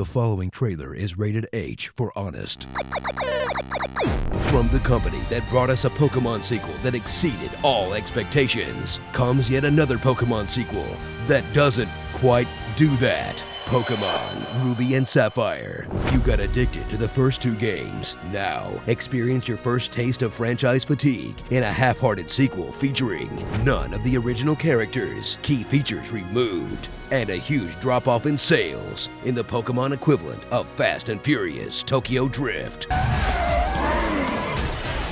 The following trailer is rated H for honest. From the company that brought us a Pokemon sequel that exceeded all expectations, comes yet another Pokemon sequel that doesn't quite do that. Pokemon Ruby and Sapphire. You got addicted to the first two games. Now, experience your first taste of franchise fatigue in a half-hearted sequel featuring none of the original characters, key features removed, and a huge drop-off in sales in the Pokemon equivalent of Fast and Furious Tokyo Drift.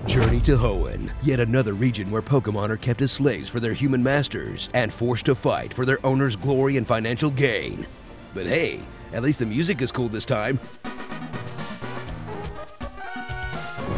Journey to Hoenn, yet another region where Pokemon are kept as slaves for their human masters and forced to fight for their owner's glory and financial gain. But hey, at least the music is cool this time.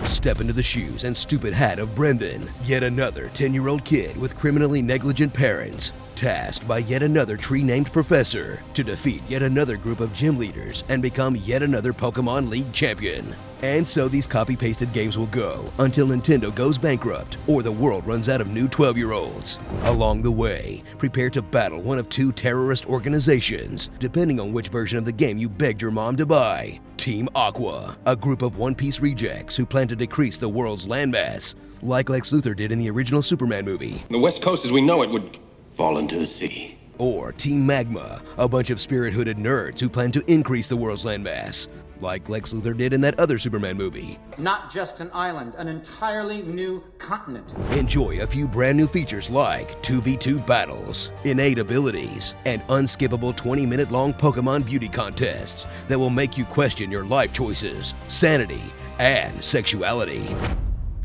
Step into the shoes and stupid hat of Brendan, yet another 10-year-old kid with criminally negligent parents, tasked by yet another tree named Professor to defeat yet another group of gym leaders and become yet another Pokemon League champion. And so these copy-pasted games will go until Nintendo goes bankrupt or the world runs out of new 12-year-olds. Along the way, prepare to battle one of two terrorist organizations, depending on which version of the game you begged your mom to buy. Team Aqua, a group of One Piece rejects who plan to decrease the world's landmass, like Lex Luthor did in the original Superman movie. The West Coast as we know it would fall into the sea. Or Team Magma, a bunch of spirit-hooded nerds who plan to increase the world's landmass, like Lex Luthor did in that other Superman movie. Not just an island, an entirely new continent. Enjoy a few brand new features like 2v2 battles, innate abilities, and unskippable 20-minute long Pokemon beauty contests that will make you question your life choices, sanity, and sexuality.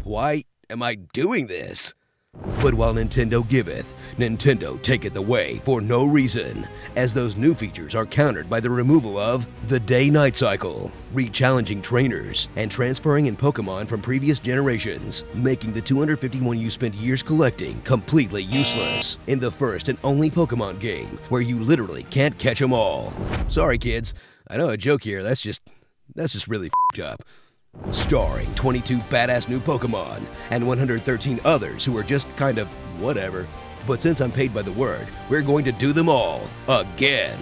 Why am I doing this? But while Nintendo giveth, Nintendo taketh away for no reason, as those new features are countered by the removal of the day-night cycle, re-challenging trainers, and transferring in Pokemon from previous generations, making the 251 you spent years collecting completely useless in the first and only Pokemon game, where you literally can't catch them all. Sorry kids, I know a joke here, that's just really f***ed up. Starring 22 badass new Pokemon and 113 others who are just kind of whatever. But since I'm paid by the word, we're going to do them all again.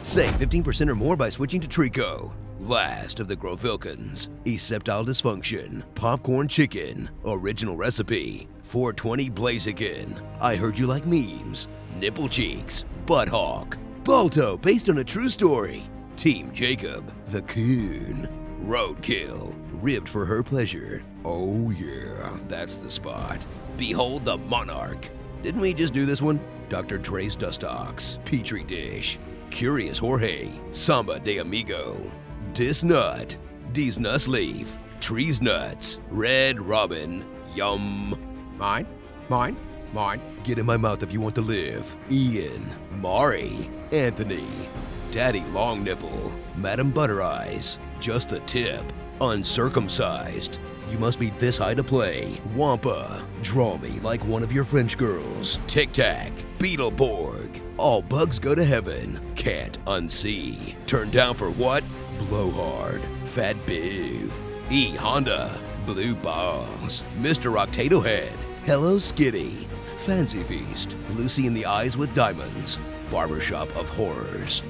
Save 15% or more by switching to Trico. Last of the Grofilkins, Eceptile Dysfunction, Popcorn Chicken, Original Recipe, 420 Blaziken, I Heard You Like Memes, Nipple Cheeks, Butthawk, Balto based on a true story, Team Jacob, The Coon, Roadkill, Ribbed for Her Pleasure. Oh yeah, that's the spot. Behold the Monarch. Didn't we just do this one? Dr. Dre's Dustox, Petri Dish, Curious Jorge, Samba de Amigo, Disnut, Disnus Leaf, Trees Nuts, Red Robin, Yum. Mine. Get in my mouth if you want to live. Ian, Mari, Anthony, Daddy Longnipple, Madam Butter Eyes, Just the Tip, Uncircumcised, You Must Be This High to Play, Wampa, Draw Me Like One of Your French Girls, Tic Tac, Beetleborg, All Bugs Go to Heaven, Can't Unsee, Turn Down for What, Blowhard, Fat Boo, E-Honda, Blue Balls, Mr. Octatohead, Hello Skitty, Fancy Feast, Lucy in the Eyes with Diamonds, Barbershop of Horrors,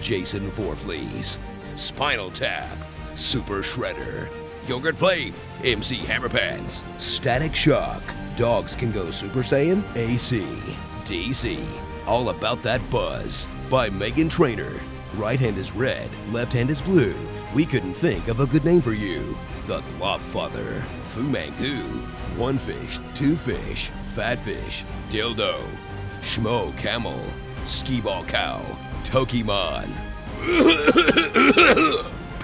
Jason Voorflees, Spinal Tap, Super Shredder, Yogurt Flame, MC Hammerpants, Static Shock, Dogs Can Go Super Saiyan, AC, DC, All About That Buzz, by Megan Trainor, Right Hand is Red, Left Hand is Blue, We Couldn't Think of a Good Name for You, The Globfather, Fu Mangu, One Fish, Two Fish, Fat Fish, Dildo, Schmo Camel, Ski Ball Cow, Tokimon,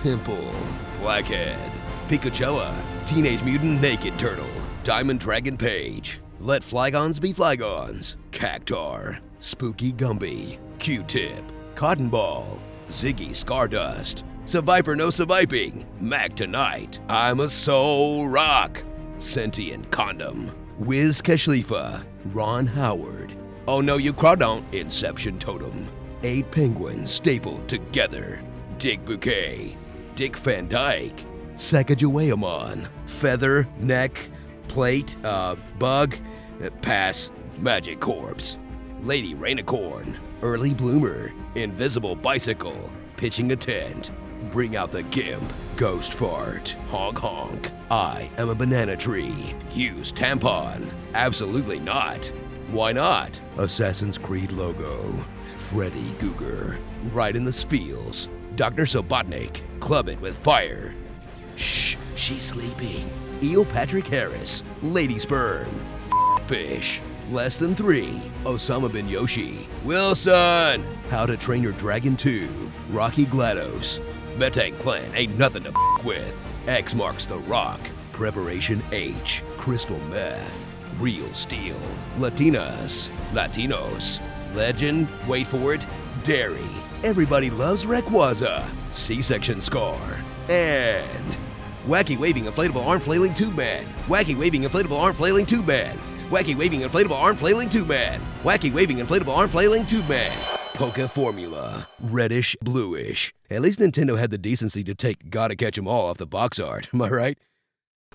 Pimple, Blackhead, Piccochella, Teenage Mutant Naked Turtle, Diamond Dragon Page, Let Flygons Be Flygons, Cactar, Spooky Gumby, Q-Tip, Cotton Ball, Ziggy Stardust, Seviper No Seviping, Mac Tonight, I'm a Soul Rock, Sentient Condom, Wiz Khalifa, Ron Howard, Oh No You Crawdon't, Inception Totem, 8 penguins stapled together, Dick Bouquet, Dick Van Dyke, Sacagawayamon, Feather, Neck, Plate, Bug, Pass, Magic Corpse, Lady Rainicorn, Early Bloomer, Invisible Bicycle, pitching a tent. Bring out the gimp, ghost fart, honk honk. I am a banana tree. Use tampon. Absolutely not. Why not? Assassin's Creed logo. Freddy Cougar. Right in the spiels. Dr. Sobotnik. Club it with fire. Shh, she's sleeping. Eel Patrick Harris. Lady Sperm. Fish. Less than 3. Osama bin Yoshi. Wilson! How to Train Your Dragon 2. Rocky GLaDOS. Metang Clan ain't nothing to f*** with. X marks the rock. Preparation H. Crystal meth. Real steel. Latinas. Latinos. Legend. Wait for it. Dairy. Everybody loves Rayquaza. C-section scar. And... Wacky Waving Inflatable Arm Flailing Tube Man. Wacky Waving Inflatable Arm Flailing Tube Man. Wacky Waving Inflatable Arm Flailing Tube Man. Wacky Waving Inflatable Arm Flailing Tube Man. Poke formula. Reddish, bluish. At least Nintendo had the decency to take Gotta Catch 'Em All off the box art, am I right?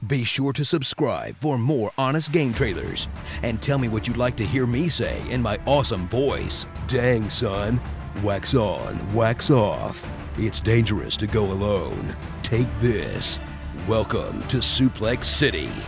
Be sure to subscribe for more honest game trailers. And tell me what you'd like to hear me say in my awesome voice. Dang, son. Wax on, wax off. It's dangerous to go alone. Take this. Welcome to Suplex City.